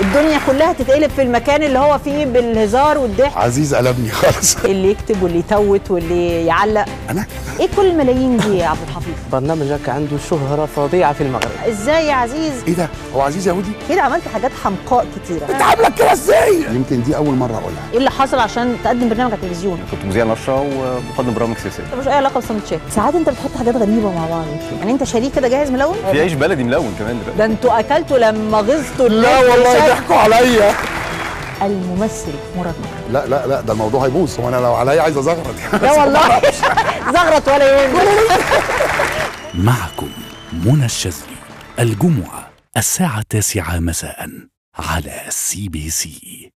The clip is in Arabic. الدنيا كلها تتقلب في المكان اللي هو فيه بالهزار والضحك. عزيز قلبني خالص. اللي يكتب واللي يتوت واللي يعلق. انا ايه كل الملايين دي يا عبد الحفيظ؟ برنامجك عنده شهرة فظيعة في المغرب. ازاي يا عزيز؟ ايه ده؟ هو عزيز يهودي؟ كده عملت حاجات حمقاء كتيرة. انت عاملك كده ازاي؟ يمكن دي أول مرة أقولها. ايه اللي حصل عشان تقدم برنامج على التلفزيون؟ كنت مذيع نشرة ومقدم برامج سياسية. مش أي علاقة بسندوتشات. ساعات أنت بتحط حاجات غريبة مع بعض. يعني أنت شريك كده جاهز ملون؟ في عيش بلدي ملون كمان دلوقتي. ده أنتوا أكلتوا لما غزتوا. لا والله ضحكوا عليا. الممثل مراد مكرم. لا لا لا ده الموضوع هيبوظ. هو أنا لو عليا عايز أزغرط. لا والله زغرط ولا يهمك. معكم منى الشاذلي الجمعة الساعة 9 مساء على سي بي سي.